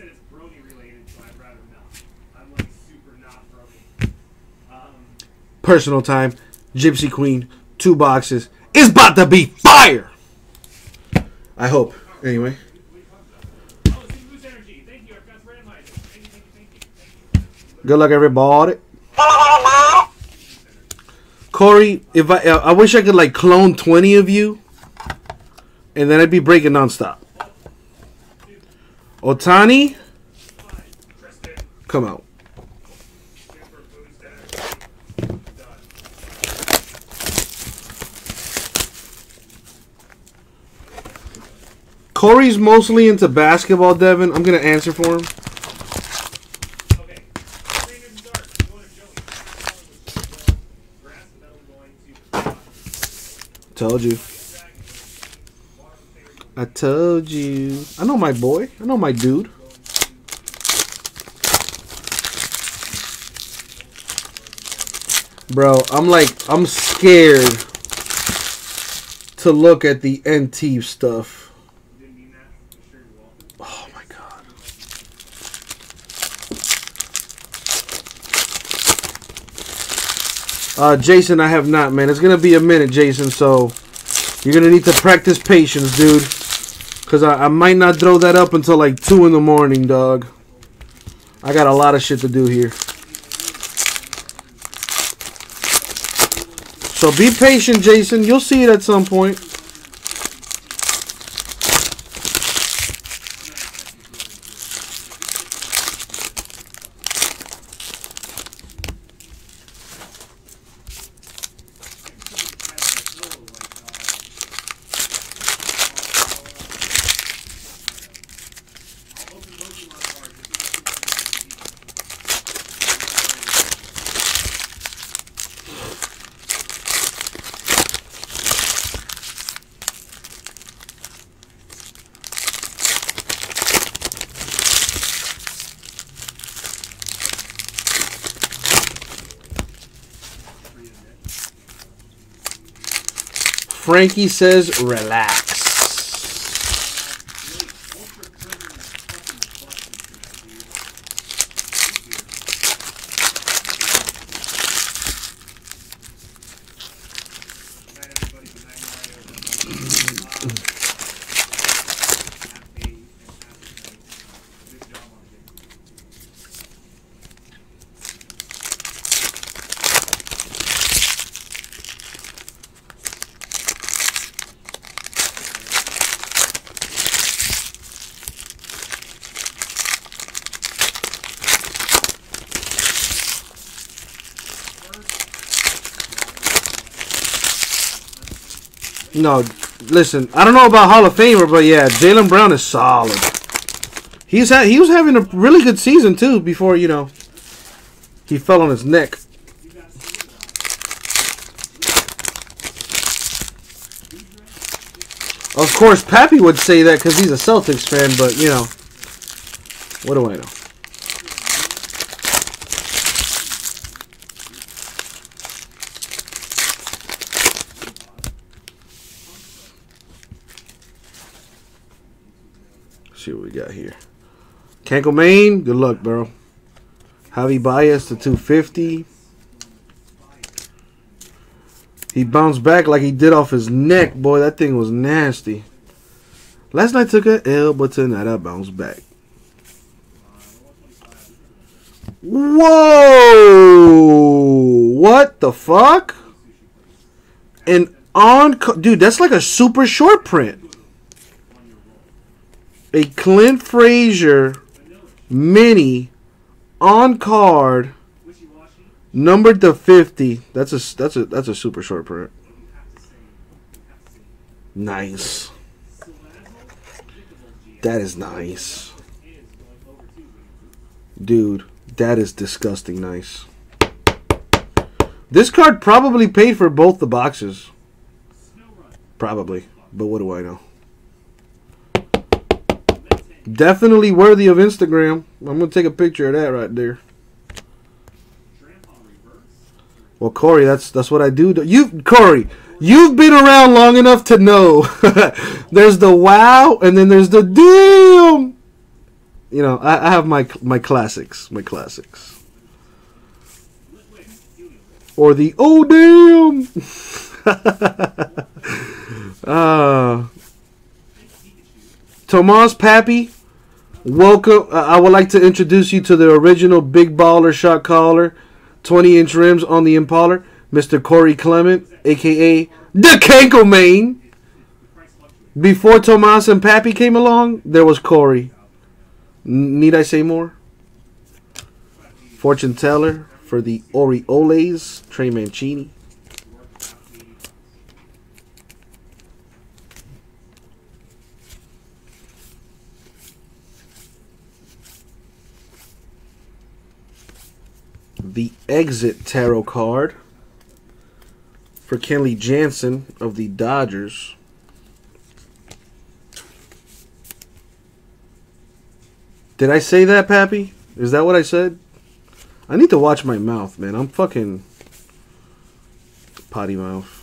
said it's Brony related, so I'd rather not. I'm like super not Brony. Personal time. Gypsy Queen. 2 boxes. It's about to be fire! I hope. Anyway. Good luck, everybody. Corey, if I wish I could like clone 20 of you, and then I'd be breaking nonstop. Ohtani, come out. Corey's mostly into basketball, Devin. I'm gonna answer for him. Told you. I told you. I know my boy. I know my dude. Bro, I'm scared to look at the NT stuff. Oh my God. Jason, I have not, man. It's going to be a minute, Jason, so you're going to need to practice patience, dude. Because I might not throw that up until like 2 in the morning, dog. I got a lot of shit to do here. So be patient, Jason. You'll see it at some point. Frankie says, relax. No, listen, I don't know about Hall of Famer, but yeah, Jaylen Brown is solid. He was having a really good season, too, before, you know, he fell on his neck. Of course, Pappy would say that because he's a Celtics fan, but, you know, what do I know? See what we got here. Kanko Mane, good luck, bro. Javy Baez to 250. He bounced back like he did off his neck. Boy, that thing was nasty. Last night took an L, but tonight I bounced back. Whoa! What the fuck? And on... Dude, that's like a super short print. A Clint Frazier mini on card numbered to 50. That's a super short print. Nice. That is nice. Dude, that is disgusting nice. This card probably paid for both the boxes. Probably, but what do I know? Definitely worthy of Instagram. I'm going to take a picture of that right there. Well, Corey, that's what I do. Corey, you've been around long enough to know. There's the wow, and then there's the damn. you know, I have my classics. Or the oh damn. Tomas Pappy, welcome. I would like to introduce you to the original big baller shot caller, 20-inch rims on the Impaler, Mr. Corey Clement, aka the Kanko Mane. Before Tomas and Pappy came along, there was Corey. Need I say more? Fortune teller for the Orioles, Trey Mancini. The Exit Tarot card for Kenley Jansen of the Dodgers. Did I say that, Pappy? Is that what I said? I need to watch my mouth, man. I'm fucking potty mouth.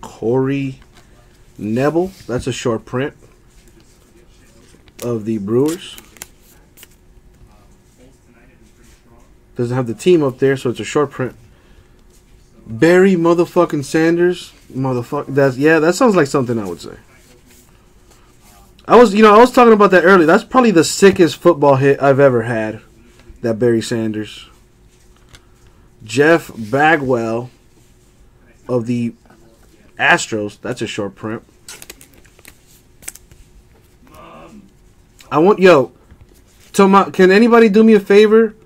Corey Nebel, that's a short print of the Brewers. Doesn't have the team up there, so it's a short print. Barry motherfucking Sanders, motherfucker. That's, yeah, that sounds like something I would say. I was talking about that earlier. That's probably the sickest football hit I've ever had. That Barry Sanders. Jeff Bagwell of the Astros, that's a short print. Can anybody do me a favor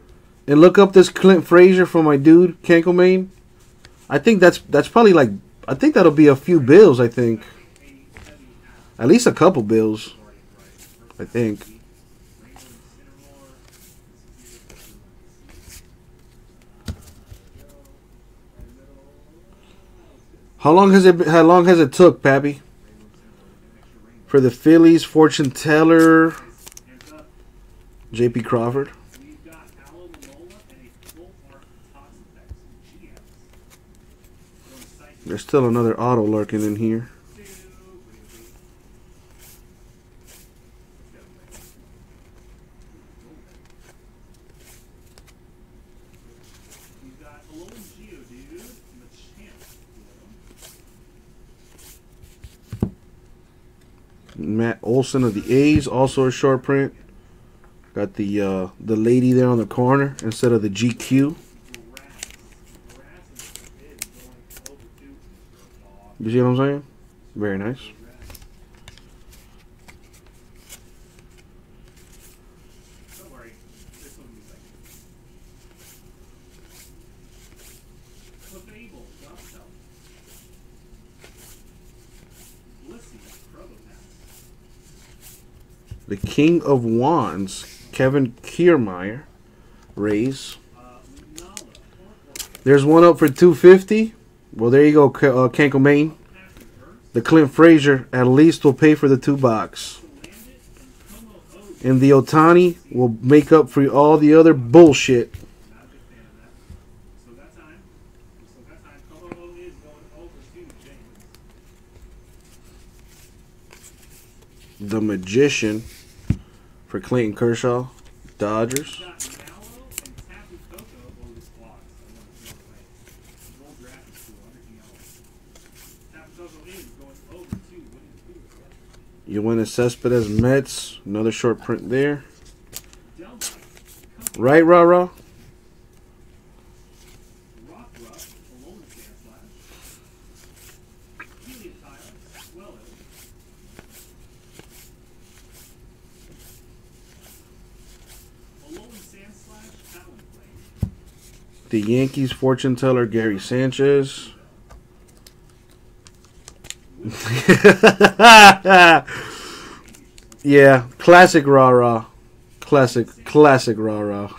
and look up this Clint Frazier for my dude Kanko Mane? I think that's probably like, I think that'll be a few bills. I think at least a couple bills. I think. How long has it took, Pappy? For the Phillies, fortune teller, JP Crawford. There's still another auto lurking in here. Matt Olson of the A's, also a short print. Got the lady there on the corner instead of the GQ. You see what I'm saying? Very nice. The King of Wands, Kevin Kiermaier, Rays. There's one up for 250. Well, there you go, Kanko Mane. The Clint Frazier at least will pay for the 2 box. And the Ohtani will make up for all the other bullshit. The Magician for Clayton Kershaw, Dodgers. You win a Cespedes, Mets. Another short print there. Right, rah-rah. The Yankees fortune teller Gary Sanchez. Yeah, classic rah-rah. Classic rah-rah.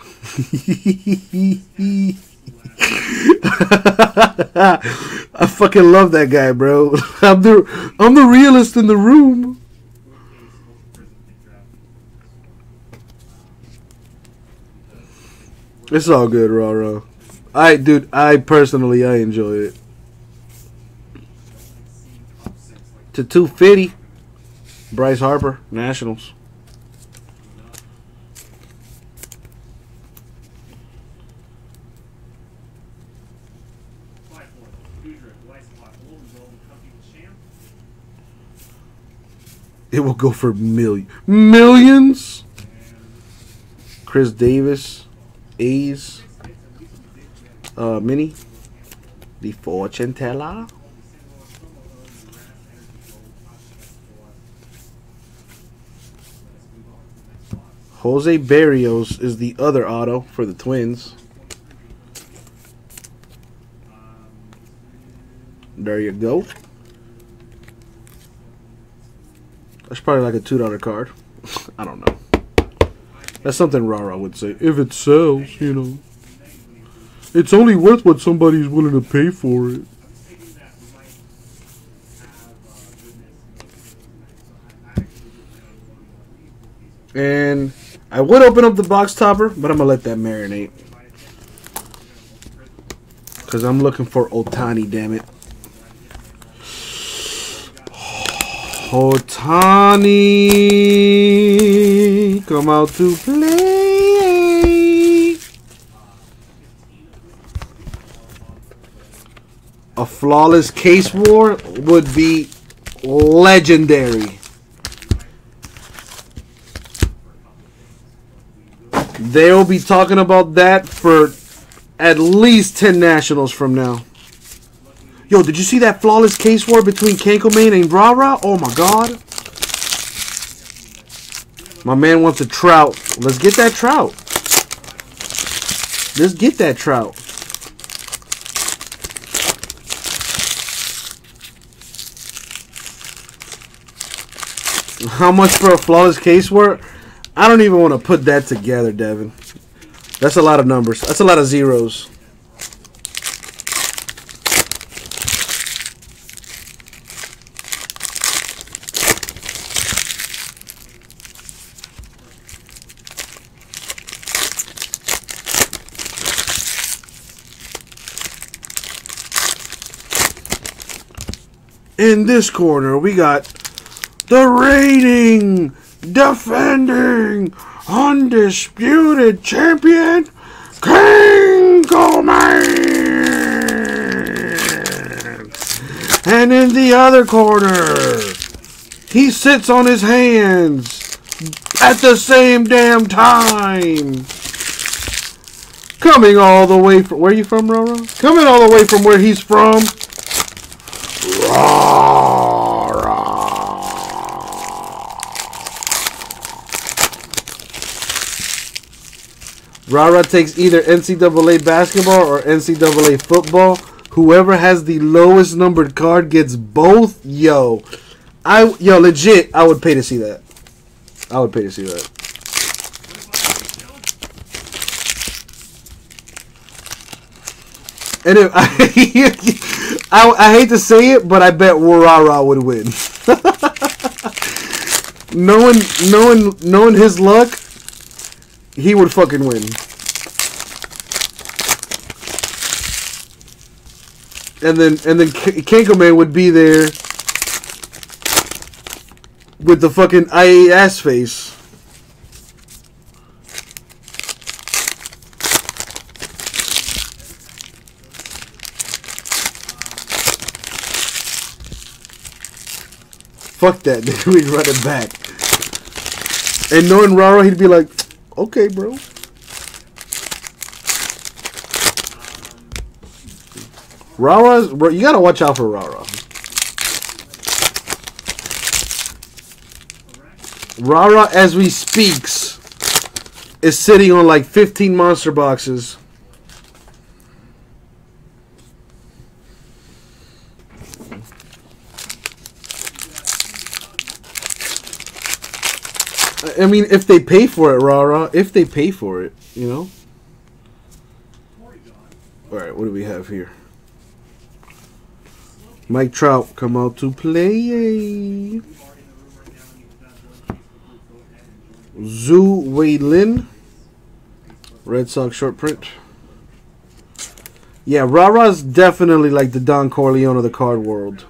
I fucking love that guy, bro. I'm the realest in the room. It's all good, rah-rah. I personally, I enjoy it. To 250, Bryce Harper, Nationals. It will go for millions. Chris Davis, A's, mini, the fortune teller. Jose Berrios is the other auto for the Twins. There you go. That's probably like a $2 card. I don't know. That's something Rara would say. If it sells, you know. It's only worth what somebody's willing to pay for it. And I would open up the box topper, but I'm going to let that marinate. Because I'm looking for Ohtani, damn it. Ohtani, come out to play. A flawless case war would be legendary. They'll be talking about that for at least 10 Nationals from now. Yo, did you see that flawless case war between Kanko Mane and Rara? Oh, my God. My man wants a Trout. Let's get that Trout. Let's get that Trout. How much for a flawless case war? I don't even want to put that together, Devin. That's a lot of numbers. That's a lot of zeros. In this corner, we got the reigning, defending, undisputed champion, Kanko Mane. And in the other corner, he sits on his hands at the same damn time. Coming all the way from... Where are you from, Roro? Coming all the way from where he's from... Rara takes either NCAA basketball or NCAA football. Whoever has the lowest numbered card gets both. Yo, legit, I would pay to see that. I would pay to see that. And if I hate to say it, but I bet Rara would win. Knowing his luck, he would fucking win. And then Kanko Mane would be there with the fucking IAS face. Fuck that, dude. We'd run it back. And knowing Rara, he'd be like, okay, bro. Rara's, bro, you gotta watch out for Rara. Rara, as we speaks, is sitting on like 15 monster boxes. I mean, if they pay for it, Rara. If they pay for it, you know. All right, what do we have here? Mike Trout, come out to play. Zhu Wei Lin, Red Sox short print. Yeah, Rara's definitely like the Don Corleone of the card world.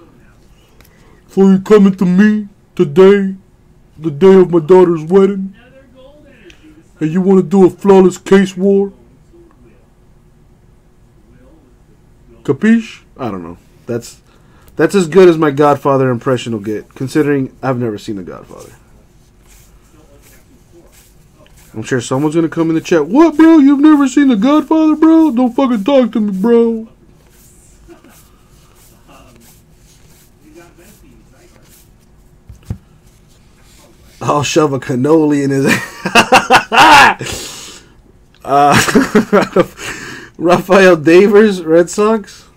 So you coming to me today, the day of my daughter's wedding, and you want to do a flawless case war? Capiche? I don't know. That's as good as my Godfather impression will get, considering I've never seen The Godfather. I'm sure someone's going to come in the chat. What, bro? You've never seen The Godfather, bro? Don't fucking talk to me, bro. I'll shove a cannoli in his ass. Rafael Devers, Red Sox.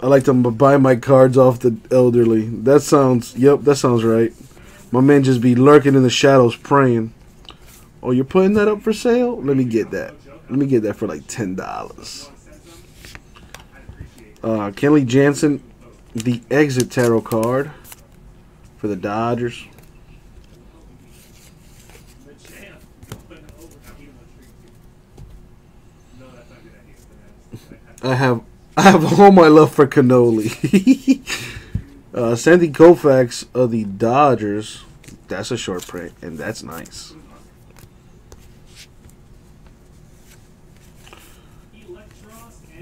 I like to buy my cards off the elderly. That sounds, yep, that sounds right. My man just be lurking in the shadows praying. Oh, you're putting that up for sale? Let me get that. Let me get that for like $10. Kenley Jansen, the Exit Tarot card for the Dodgers. I have all my love for cannoli. Sandy Koufax of the Dodgers. That's a short print, and that's nice.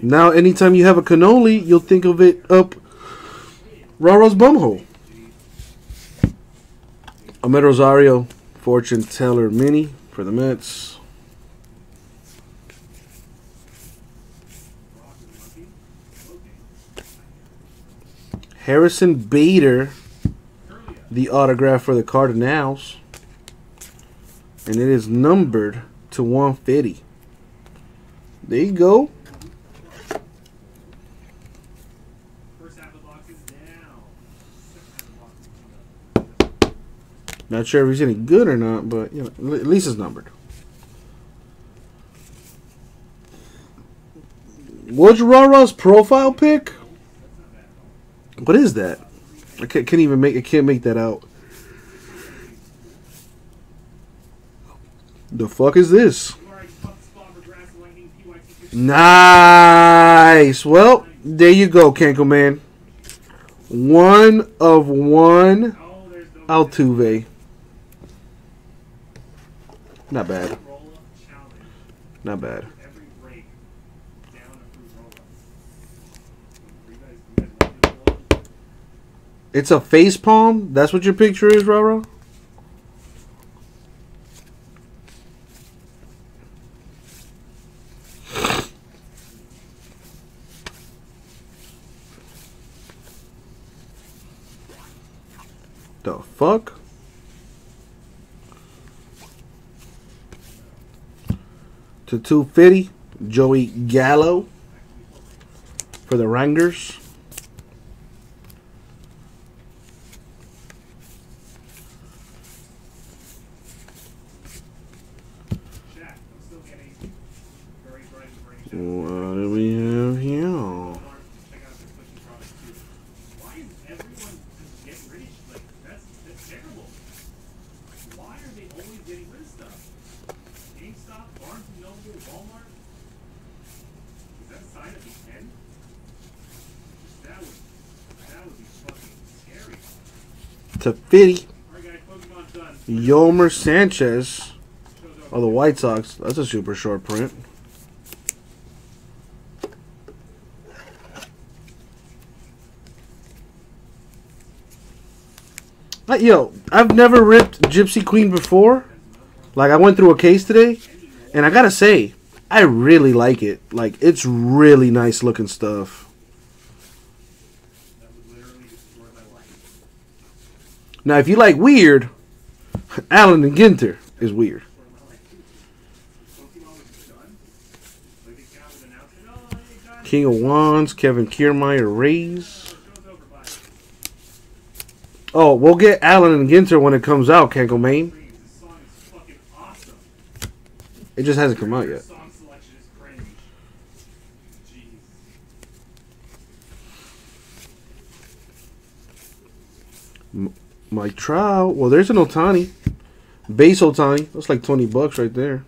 Now, anytime you have a cannoli, you'll think of it up Raro's bumhole. Amed Rosario, Fortune Teller Mini for the Mets. Harrison Bader, the autograph for the Cardinals, and it is numbered to 150. There you go. Not sure if he's any good or not, but you know, at least it's numbered. What's Rara's profile pic? What is that? I can't even make. I can't make that out. The fuck is this? Nice. Well, there you go, Kanko Man. 1 of 1, Altuve. Not bad. Not bad. It's a face palm? That's what your picture is, Rara? The fuck? To 250, Joey Gallo for the Rangers. What do we have here? To 50, Yolmer Sánchez of the White Sox. That's a super short print. Yo, I've never ripped Gypsy Queen before. Like, I went through a case today, and I gotta say, I really like it. Like, it's really nice looking stuff. Now, if you like weird, Allen and Ginter is weird. King of Wands, Kevin Kiermaier, Rays. Oh, we'll get Allen and Ginter when it comes out, Kanko Mane. It just hasn't come out yet. Mike Trout. Well, there's an Ohtani. Base Ohtani. That's like $20 right there.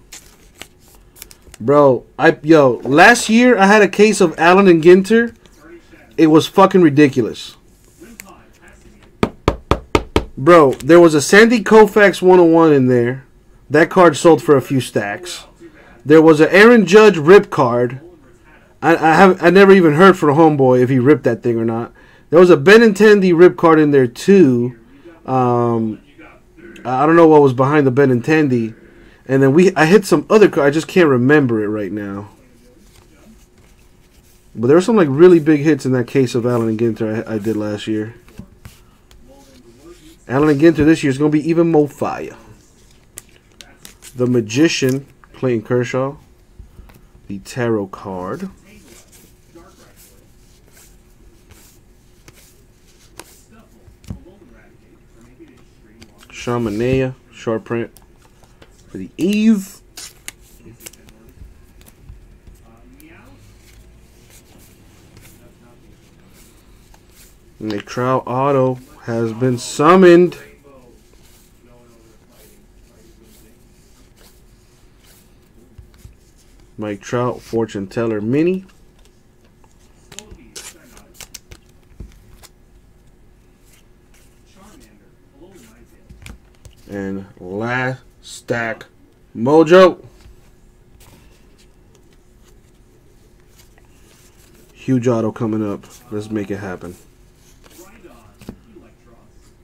Bro, yo, last year I had a case of Allen and Ginter. It was fucking ridiculous. Bro, there was a Sandy Koufax 101 in there. That card sold for a few stacks. There was an Aaron Judge rip card. I never even heard from homeboy if he ripped that thing or not. There was a Benintendi rip card in there too. I don't know what was behind the Benintendi. And then I hit some other card. I just can't remember it right now. But there were some like really big hits in that case of Allen and Ginter I did last year. Allen and Ginter this year is going to be even more fire. The Magician, Clayton Kershaw. The Tarot card. Shamanea, sharp print. For the Eve. Mike Trout auto has been summoned. Mike Trout, Fortune Teller Mini. And last stack, Mojo. Huge auto coming up. Let's make it happen.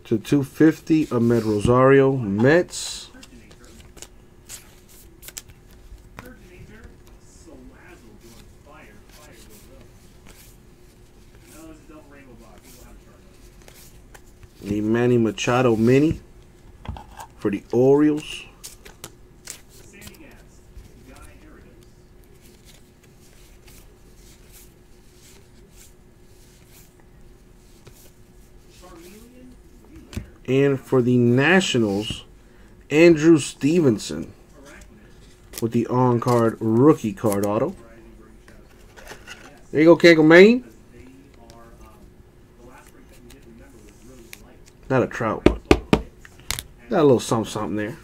To 250, Amed Rosario, Mets. The Manny Machado Mini for the Orioles. And for the Nationals, Andrew Stevenson with the on-card rookie card auto. There you go, Kanko Mane. Not a Trout one. Got a little something there.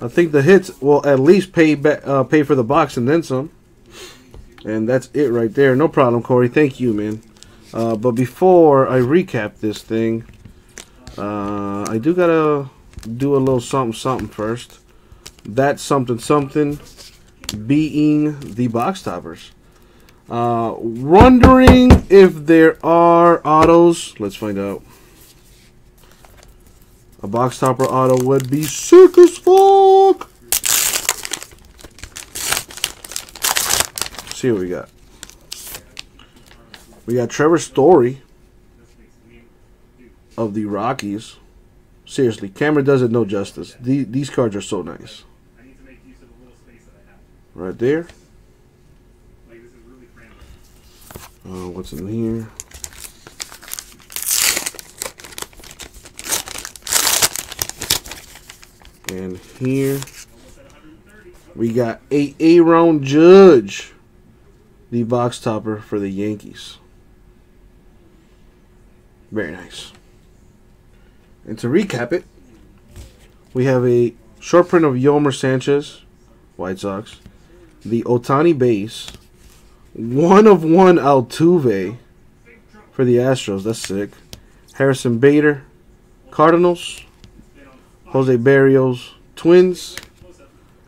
I think the hits will at least pay for the box and then some. And that's it right there. No problem, Corey. Thank you, man. But before I recap this thing, I do gotta do a little something first. That something being the box toppers. Wondering if there are autos. Let's find out. A box topper auto would be sick as fuck. Let's see what we got. We got Trevor Story of the Rockies. Seriously, camera does it no justice. These cards are so nice. Right there. What's in here? And here we got Aaron Judge, the box topper for the Yankees. Very nice. And to recap it, we have a short print of Yolmer Sánchez, White Sox, the Ohtani base, 1/1 Altuve for the Astros. That's sick. Harrison Bader, Cardinals. Jose Berrios, Twins.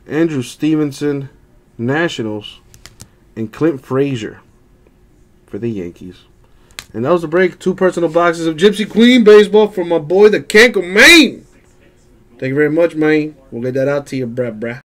Andrew Stevenson, Nationals. And Clint Frazier for the Yankees. And that was the break. 2 personal boxes of Gypsy Queen baseball for my boy, the Kanko Mane. Thank you very much, Mane. We'll get that out to you, bruh.